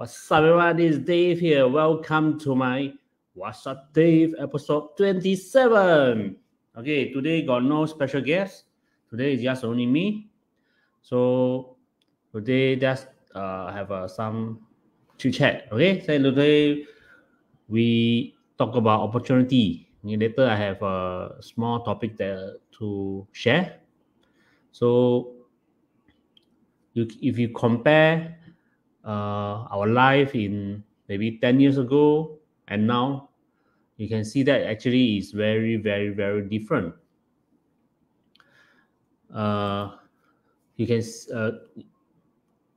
What's up, everybody? It's Dave here. Welcome to my What's Up Dave episode 27. Okay, today got no special guest. Today is just only me. So today just have some chit chat. Okay, so today we talk about opportunity. Later I have a small topic there to share. So if you compare our life in maybe 10 years ago and now, you can see that actually is very, very, very different. You can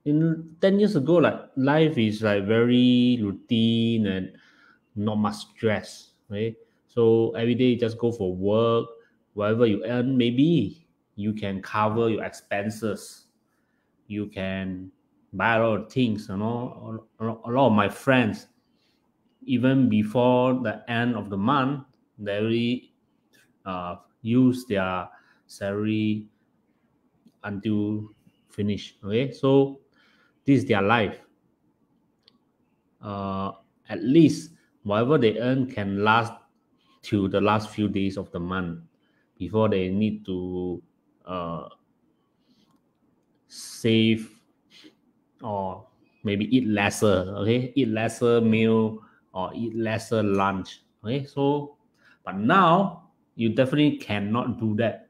in 10 years ago, like life is like very routine and not much stress, right? So every day you just go for work, whatever you earn, maybe you can cover your expenses. You can buy a lot of things, you know, a lot of my friends, even before the end of the month, they really use their salary until finish, okay? So this is their life. At least whatever they earn can last till the last few days of the month before they need to save or maybe eat lesser, okay? Eat lesser meal or eat lesser lunch, okay? So, but now, you definitely cannot do that.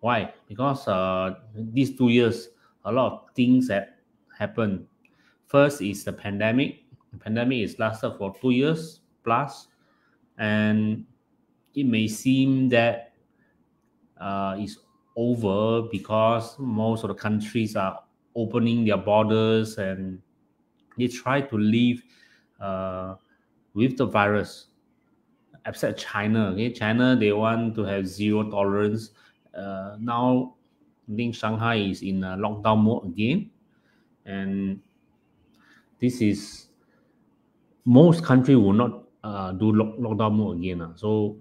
Why? Because these 2 years, a lot of things have happened. First is the pandemic. The pandemic is lasted for 2 years plus, and it may seem that it's over because most of the countries are opening their borders and they try to live with the virus, except China. Okay, China, they want to have zero tolerance. Now, I think Shanghai is in a lockdown mode again, and this is most countries will not do lockdown mode again. So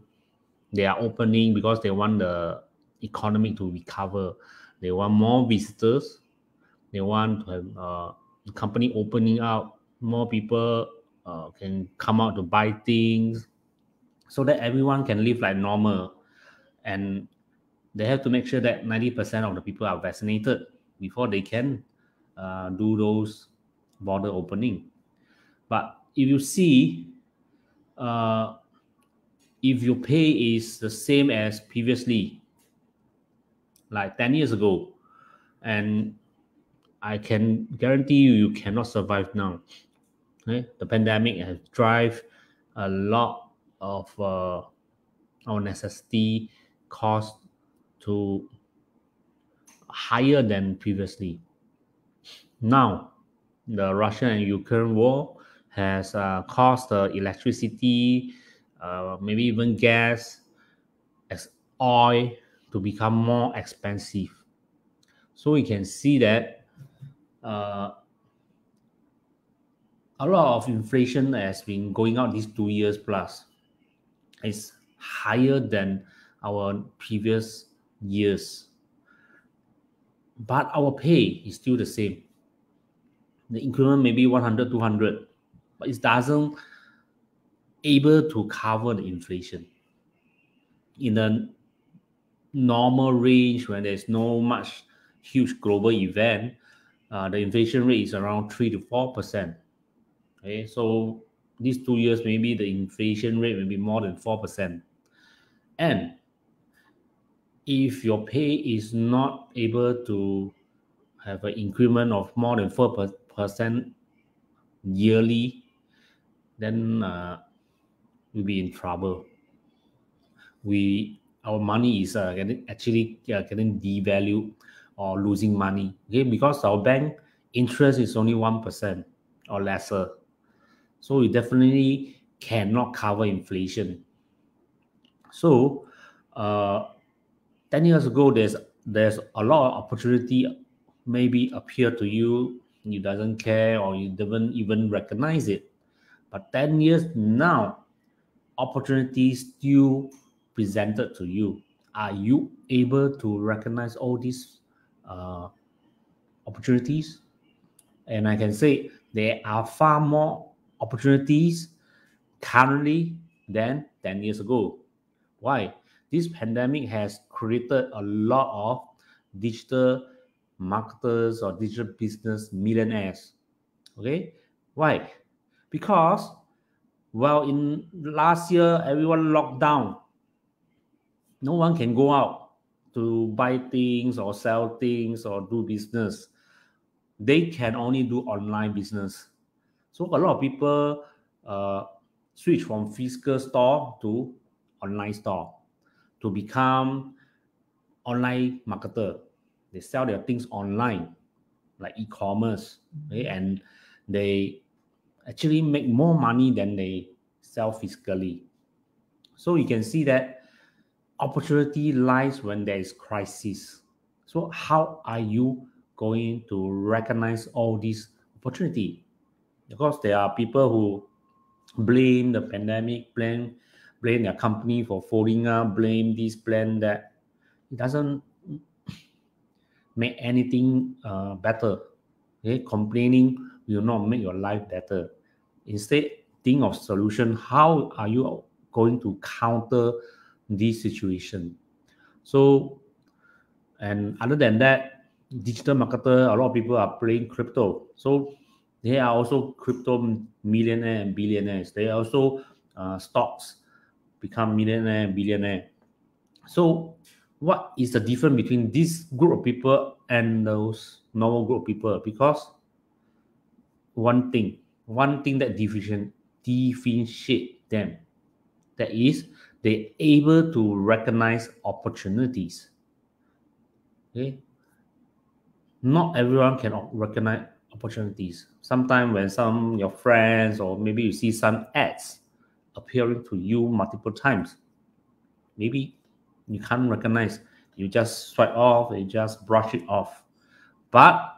they are opening because they want the economy to recover. They want more visitors. They want to have the company opening up, more people can come out to buy things so that everyone can live like normal. And they have to make sure that 90% of the people are vaccinated before they can do those border opening. But if you see, if your pay is the same as previously, like 10 years ago, and I can guarantee you, you cannot survive now. Okay? The pandemic has driven a lot of our necessity cost to higher than previously. Now, the Russian and Ukraine war has caused the electricity, maybe even gas, as oil to become more expensive. So we can see that a lot of inflation has been going out these 2 years plus. It's higher than our previous years. But our pay is still the same. The increment may be 100, 200, but it doesn't able to cover the inflation. In the normal range when there's no much huge global event, the inflation rate is around 3 to 4%. Okay, so these 2 years, maybe the inflation rate will be more than 4%. And if your pay is not able to have an increment of more than 4% yearly, then we'll be in trouble. Our money is getting devalued, or losing money, okay? Because our bank interest is only 1% or lesser. So we definitely cannot cover inflation. So 10 years ago, there's a lot of opportunity maybe appear to you, you doesn't care or you don't even recognize it. But 10 years now, opportunities still presented to you. Are you able to recognize all these opportunities? And I can say there are far more opportunities currently than 10 years ago. Why? This pandemic has created a lot of digital marketers or digital business millionaires. Okay? Why? Because, well, in last year, everyone locked down. No one can go out to buy things or sell things or do business. They can only do online business. So a lot of people switch from physical store to online store to become online marketer. They sell their things online, like e-commerce, okay? And they actually make more money than they sell physically. So you can see that opportunity lies when there is crisis. So how are you going to recognize all these opportunity? Because there are people who blame the pandemic, blame their company for folding up, blame this, blame that. It doesn't make anything better. Okay? Complaining will not make your life better. Instead, think of solution. How are you going to counter this situation? So, and other than that, digital marketer, a lot of people are playing crypto. So they are also crypto millionaire and billionaires. They also stocks become millionaire and billionaire. So what is the difference between this group of people and those normal group of people? Because one thing that differentiate them, that is, they're able to recognize opportunities. Okay? Not everyone can recognize opportunities. Sometimes when some of your friends or maybe you see some ads appearing to you multiple times, maybe you can't recognize. You just swipe off, you just brush it off. But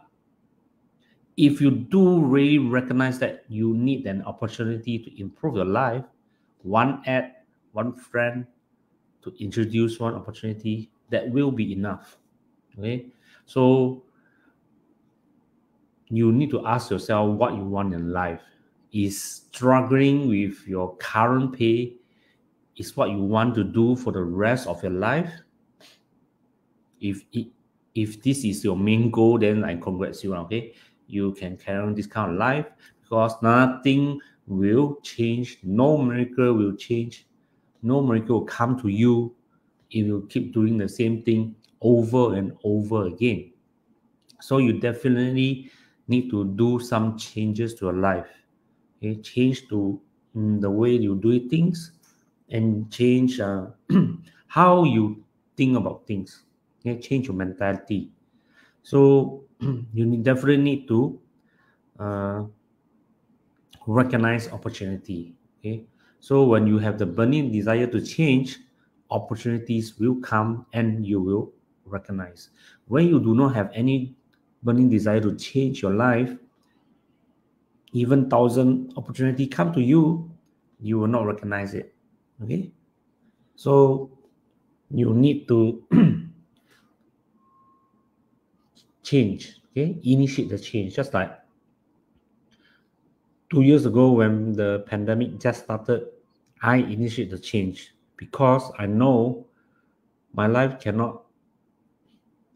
if you do really recognize that you need an opportunity to improve your life, one ad, one friend to introduce one opportunity, that will be enough. Okay? So you need to ask yourself what you want in life. Is struggling with your current pay is what you want to do for the rest of your life? If this is your main goal, then I congrats you. Okay? You can carry on this kind of life, because nothing will change. No miracle will change. No miracle will come to you if you keep doing the same thing over and over again. So you definitely need to do some changes to your life. Okay? Change to the way you do things, and change how you think about things. Okay? Change your mentality. So you definitely need to recognize opportunity. Okay? So when you have the burning desire to change, opportunities will come and you will recognize. When you do not have any burning desire to change your life, even 1,000 opportunities come to you, you will not recognize it. Okay? So you need to change. Okay? Initiate the change. Just like 2 years ago when the pandemic just started, I initiated the change because I know my life cannot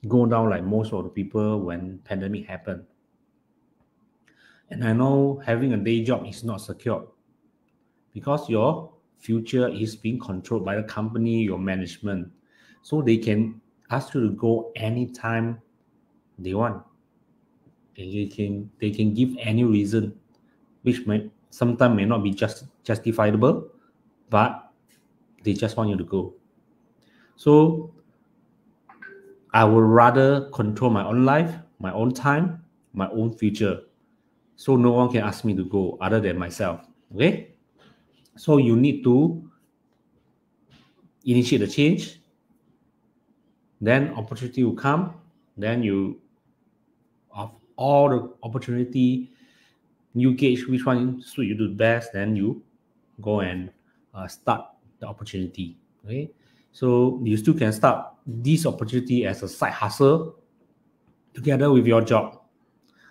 go down like most of the people when pandemic happened. And I know having a day job is not secure because your future is being controlled by the company, your management. So they can ask you to go anytime they want. They can give any reason, which sometimes may not be justifiable, but they just want you to go. So I would rather control my own life, my own time, my own future. So no one can ask me to go other than myself. Okay? So you need to initiate the change. Then opportunity will come. Then you, of all the opportunity, you gauge which one suits you the best, then you go and start the opportunity. Okay? So you still can start this opportunity as a side hustle together with your job.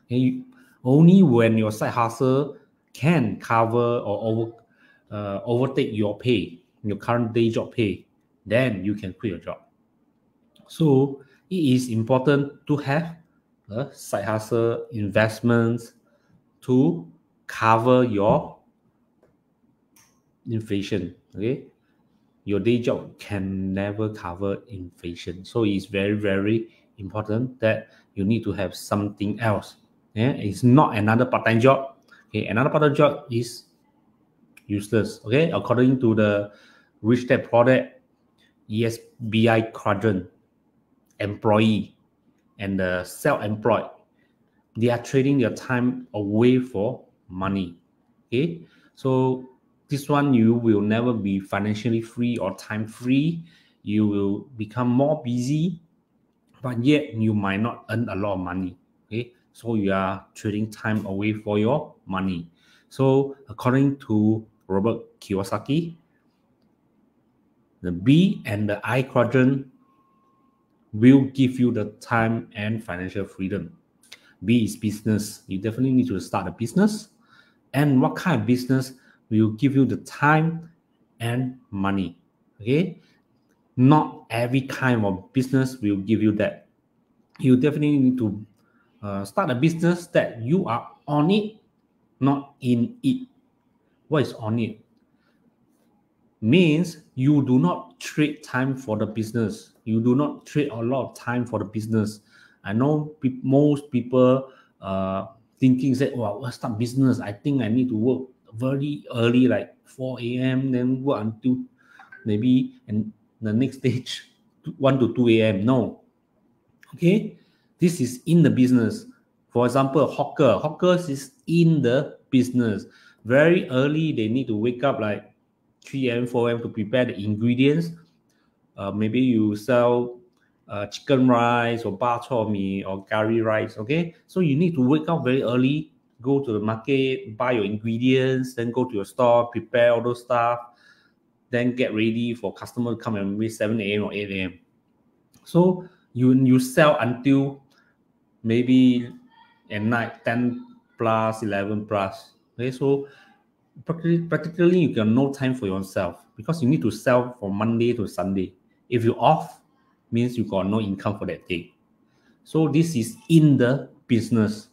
Okay? Only when your side hustle can cover or overtake your pay, your current day job pay, then you can quit your job. So it is important to have a side hustle, investments to cover your inflation. Okay, your day job can never cover inflation, so it's very, very important that you need to have something else. Yeah, it's not another part-time job. Okay, another part-time job is useless. Okay, according to the Rich Dad Poor Dad ESBI quadrant, employee and the self-employed, they are trading their time away for money. Okay, so this one, you will never be financially free or time free. You will become more busy, but yet you might not earn a lot of money. Okay, so you are trading time away for your money. So according to Robert Kiyosaki, the B and the I quadrant will give you the time and financial freedom. B is business. You definitely need to start a business. And what kind of business will give you the time and money? Okay, not every kind of business will give you that. You definitely need to start a business that you are on it, not in it. What is on it? Means you do not trade time for the business. You do not trade a lot of time for the business. I know most people thinking that, well, I'll start business. I think I need to work very early, like 4 a.m., then work until maybe and the next day 1 to 2 a.m. No. Okay, this is in the business. For example, hawkers is in the business. Very early, they need to wake up like 3 a.m., 4 a.m. to prepare the ingredients. Maybe you sell chicken rice or bak chor mee or curry rice. Okay, so you need to wake up very early, go to the market, buy your ingredients, then go to your store, prepare all those stuff, then get ready for customer to come and meet 7 a.m. or 8 a.m. So you sell until maybe at night 10 plus, 11 plus. Okay, so practically you got no time for yourself because you need to sell from Monday to Sunday. If you're off, means you got no income for that day. So this is in the business.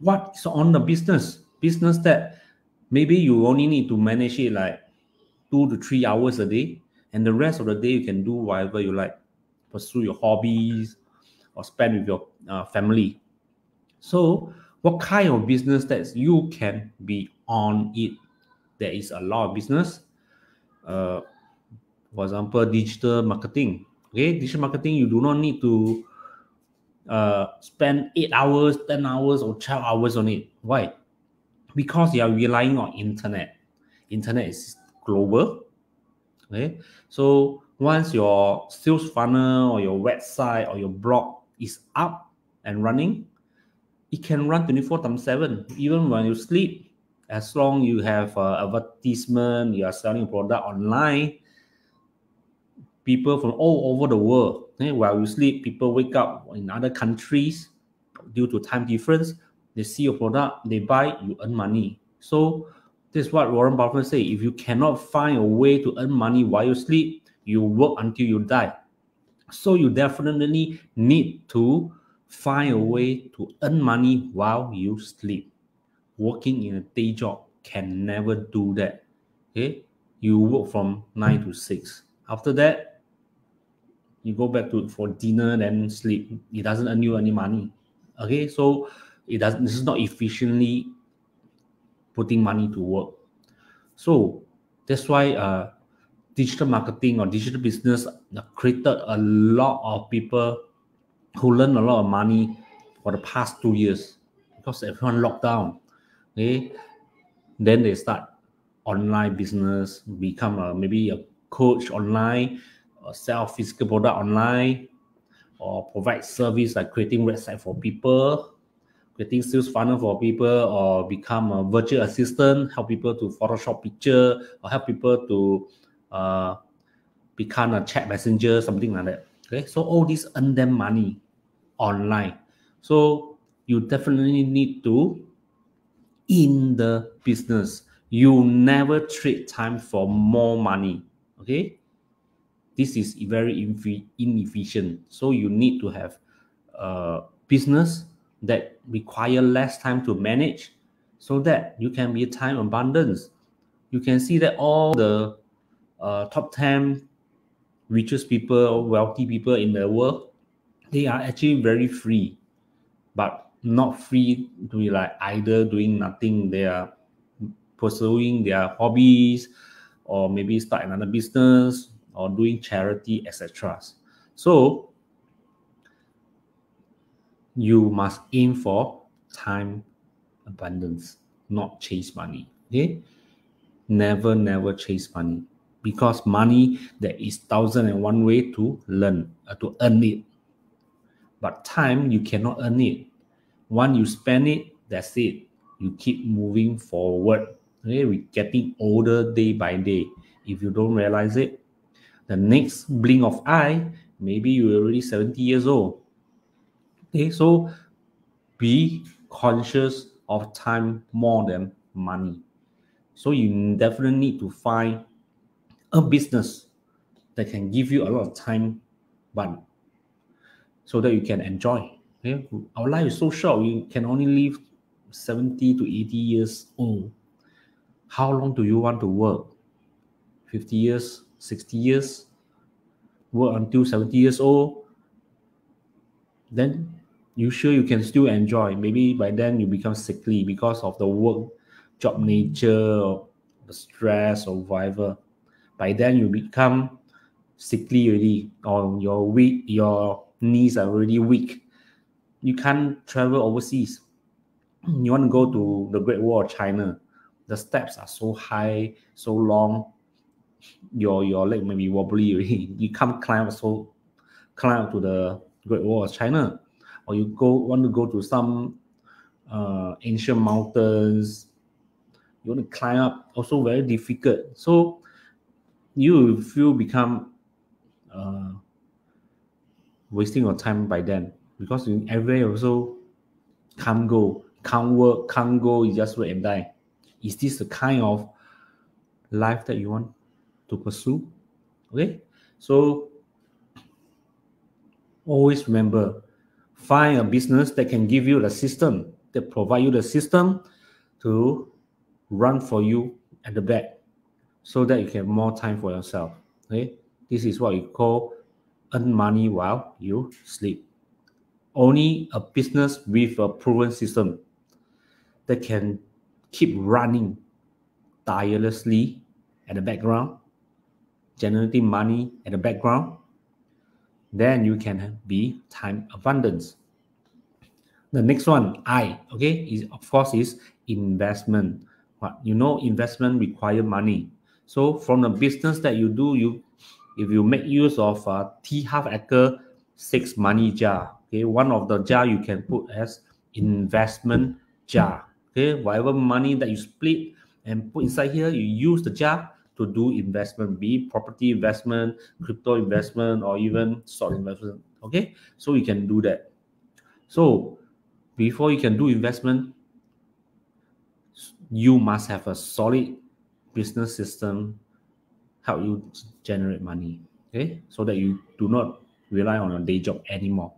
What is on the business? Business that maybe you only need to manage it like 2 to 3 hours a day, and the rest of the day you can do whatever you like, pursue your hobbies or spend with your family. So what kind of business that you can be on it? There is a lot of business. For example, digital marketing. Okay, digital marketing, you do not need to spend 8 hours, 10 hours, or 12 hours on it. Why? Because you are relying on internet. Internet is global. Okay, so once your sales funnel or your website or your blog is up and running, it can run 24/7, even when you sleep. As long you have advertisement, you are selling product online, people from all over the world, okay, while you sleep, people wake up in other countries due to time difference. They see your product, they buy, you earn money. So this is what Warren Buffett say: if you cannot find a way to earn money while you sleep, you work until you die. So you definitely need to find a way to earn money while you sleep. Working in a day job can never do that. Okay, you work from 9 to 6. After that, you go back to for dinner, then sleep. It doesn't earn you any money. Okay, so it doesn't. This is not efficiently putting money to work. So that's why digital marketing or digital business created a lot of people who learned a lot of money for the past 2 years because everyone locked down. Okay, then they start online business, become maybe a coach online, or sell physical product online, or provide service like creating website for people, creating sales funnel for people, or become a virtual assistant, help people to Photoshop picture, or help people to become a chat messenger, something like that. Okay, so all this earn them money online. So you definitely need to in the business. You never trade time for more money, okay? This is very inefficient. So you need to have a business that require less time to manage so that you can be time abundance. You can see that all the top 10 richest people or wealthy people in the world, they are actually very free, but not free to be like either doing nothing. They are pursuing their hobbies or maybe start another business or doing charity, etc. So you must aim for time abundance, not chase money, okay? Never chase money, because money, there is 1,001 way to learn to earn it, but time you cannot earn it. Once you spend it, that's it. You keep moving forward. Okay, we're getting older day by day. If you don't realize it, the next blink of eye, maybe you're already 70 years old. Okay, so be conscious of time more than money. So you definitely need to find a business that can give you a lot of time, but so that you can enjoy. Okay, our life is so short. We can only live 70 to 80 years old. How long do you want to work? 50 years, 60 years? Work until 70 years old? Then you sure you can still enjoy. Maybe by then you become sickly because of the work, job nature, or the stress or whatever. By then you become sickly already, or you're weak, your knees are already weak. You can't travel overseas. You want to go to the Great Wall of China. The steps are so high, so long. Your leg may be wobbly already. You can't climb to the Great Wall of China, or you want to go to some ancient mountains. You want to climb up, also very difficult. So you feel become wasting your time by then, because in everywhere also can't go, can't work, can't go. You just wait and die. Is this the kind of life that you want to pursue? Okay, so always remember, find a business that can give you the system, that provide you the system to run for you at the back, so that you can have more time for yourself. Okay, this is what you call earn money while you sleep. Only a business with a proven system that can keep running tirelessly at the background, generating money at the background, then you can be time abundance. The next one, is investment. Investment require money. So from the business that you do, if you make use of a half acre, 6 money jar. Okay, one of the jar you can put as investment jar. Okay, whatever money that you split and put inside here, you use the jar to do investment, be it property investment, crypto investment, or even stock investment. Okay, so you can do that. So before you can do investment, you must have a solid business system help you generate money. Okay, so that you do not rely on your day job anymore.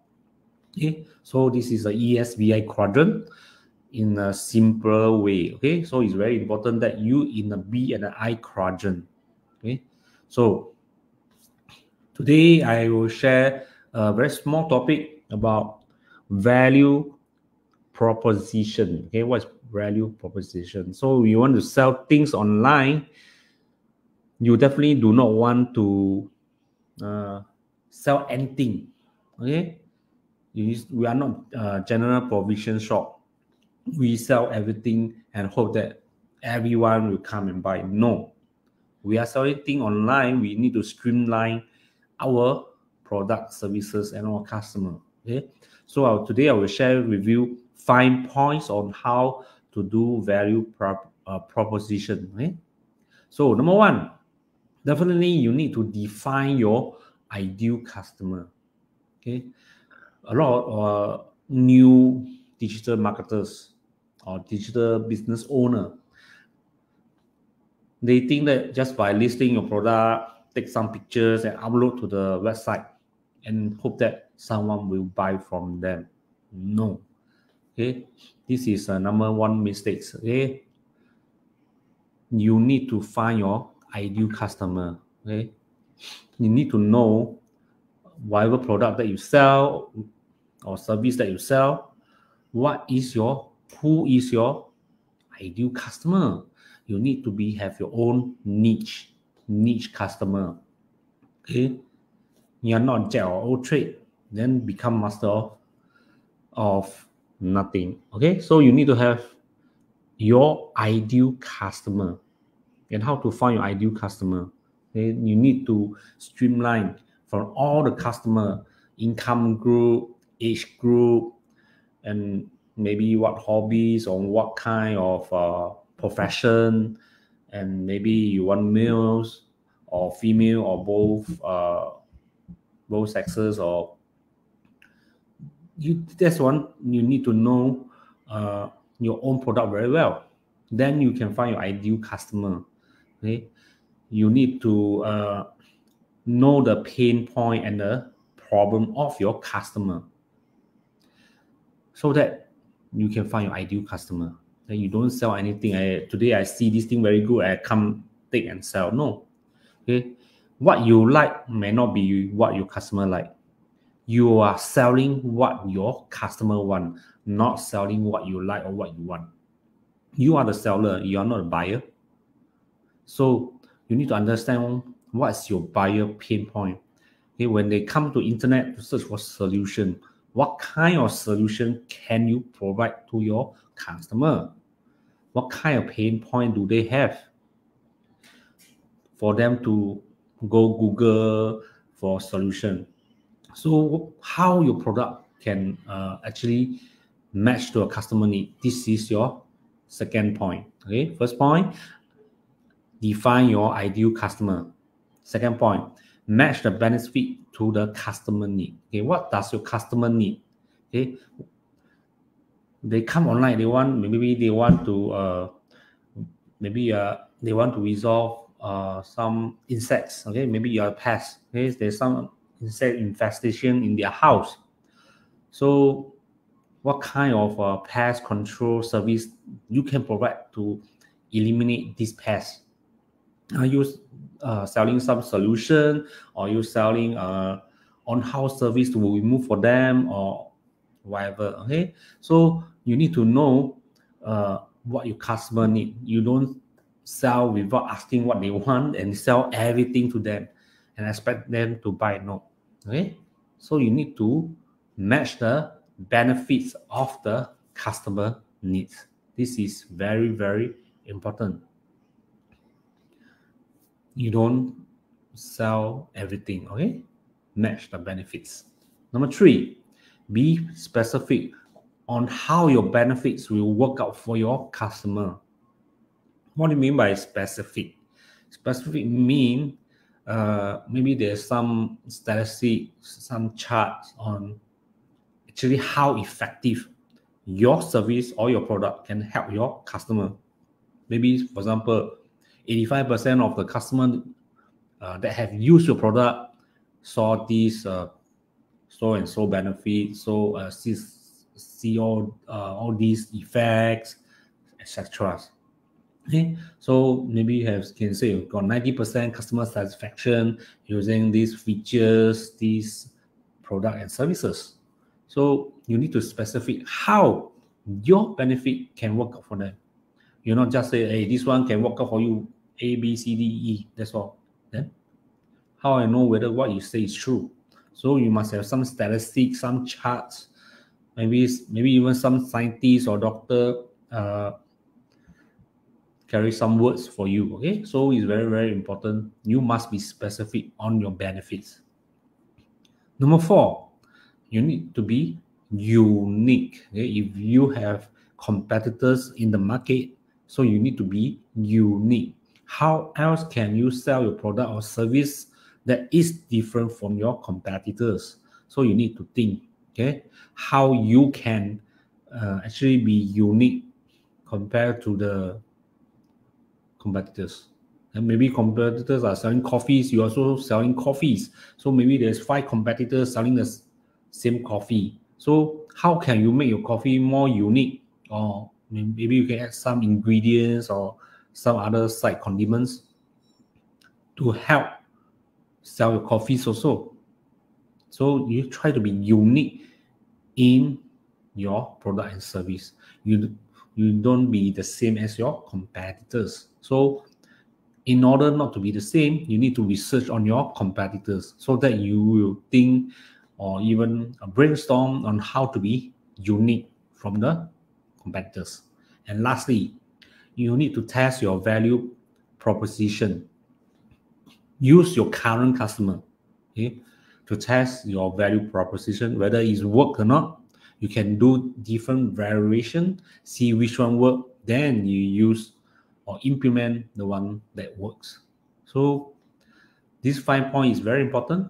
Okay, so this is the ESBI quadrant in a simpler way. Okay, so it's very important that you in the B and the I quadrant. Okay, so today I will share a very small topic about value proposition. Okay, what's value proposition? So you want to sell things online, you definitely do not want to sell anything. Okay, we are not a general provision shop. We sell everything and hope that everyone will come and buy. No, we are selling things online. We need to streamline our product, services, and our customer. Okay, so today I will share with you 5 points on how to do value proposition. Okay, so number 1, definitely you need to define your ideal customer. Okay, a lot of new digital marketers or digital business owner. They think that just by listing your product, take some pictures and upload to the website and hope that someone will buy from them. No. Okay, this is a number one mistake. Okay, you need to find your ideal customer. Okay, you need to know whatever product that you sell or service that you sell, who is your ideal customer? You need to have your own niche customer. Okay, you are not jack of all trade, then become master of nothing. Okay, so you need to have your ideal customer. And how to find your ideal customer? Okay, you need to streamline from all the customer, income group, age group, and maybe what hobbies or what kind of profession, and maybe you want males or female or both sexes, or that's one you need to know your own product very well. Then you can find your ideal customer. Okay, you need to know the pain point and the problem of your customer, so that you can find your ideal customer. Then you don't sell anything. Today I see this thing very good, I come take and sell. No. Okay, what you like may not be what your customer like. You are selling what your customer want, not selling what you like or what you want. You are the seller, you are not a buyer. So you need to understand what's your buyer pain point. Okay, when they come to internet to search for solution, what kind of solution can you provide to your customer? What kind of pain point do they have? For them to go Google for solution. So how your product can actually match to a customer need. This is your second point. Okay, first point, define your ideal customer. Second point, match the benefit to the customer need. Okay, what does your customer need? Okay, they come online. They want to resolve some insects. Okay, maybe you are a pest. Okay, there's some insect infestation in their house. So what kind of pest control service you can provide to eliminate this pest? Are you selling some solution, or you selling on-house service to remove for them, or whatever? Okay, so you need to know what your customer need. You don't sell without asking what they want and sell everything to them and expect them to buy. No. Okay, so you need to match the benefits of the customer needs. This is very, very important. You don't sell everything. Okay, match the benefits. Number three, be specific on how your benefits will work out for your customer. What do you mean by specific? Specific mean maybe there's some statistic, some charts on actually how effective your service or your product can help your customer. Maybe, for example, 85% of the customer that have used your product saw this so and so benefit, so see all these effects, etc. Okay, so maybe can say you've got 90% customer satisfaction using these features, these product and services. So you need to specify how your benefit can work out for them. You not just say, hey, this one can work out for you, A, B, C, D, E, that's all. Then how I know whether what you say is true? So you must have some statistics, some charts, maybe even some scientist or doctor carry some words for you. Okay, so it's very, very important. You must be specific on your benefits. Number four, you need to be unique. Okay, if you have competitors in the market, so you need to be unique. How else can you sell your product or service that is different from your competitors? So you need to think, okay, how you can actually be unique compared to the competitors. And maybe competitors are selling coffees, you're also selling coffees. So maybe there's 5 competitors selling the same coffee. So how can you make your coffee more unique? Or maybe you can add some ingredients or some other side condiments to help sell your coffees also. So you try to be unique in your product and service. You don't be the same as your competitors. So in order not to be the same, you need to research on your competitors so that you will think or even brainstorm on how to be unique from the competitors. And lastly, you need to test your value proposition. Use your current customer, okay, to test your value proposition, whether it's work or not. You can do different variation, see which one works, then you use or implement the one that works. So this 5 points is very important.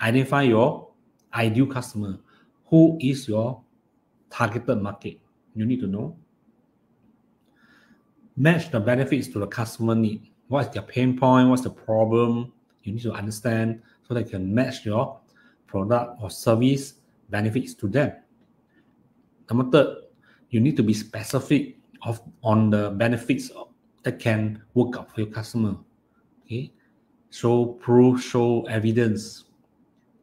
Identify your ideal customer. Who is your targeted market? You need to know. Match the benefits to the customer need. What's their pain point? What's the problem? You need to understand so that you can match your product or service benefits to them. Number 3, you need to be specific on the benefits that can work out for your customer. Okay, show proof, show evidence.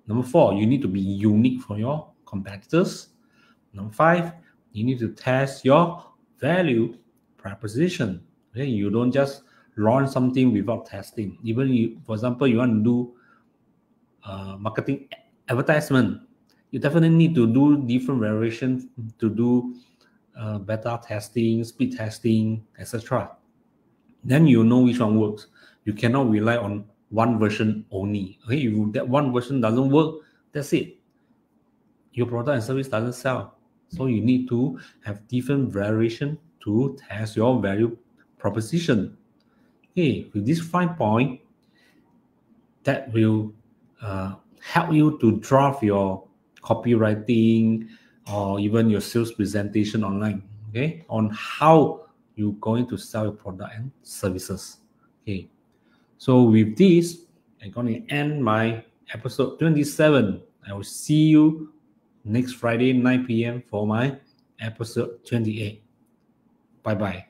Number 4, you need to be unique from your competitors. Number 5, you need to test your value proposition. Okay, you don't just launch something without testing. Even you, for example, you want to do marketing advertisement. You definitely need to do different variations to do beta testing, speed testing, etc. Then you know which one works. You cannot rely on one version only. Okay, if that one version doesn't work, that's it. Your product and service doesn't sell. So you need to have different variation to test your value proposition. Okay, with this 5 points, that will help you to draft your copywriting or even your sales presentation online, okay, on how you're going to sell your product and services. Okay, so with this, I'm going to end my episode 27. I will see you next Friday, 9 p.m. for my episode 28. Bye-bye.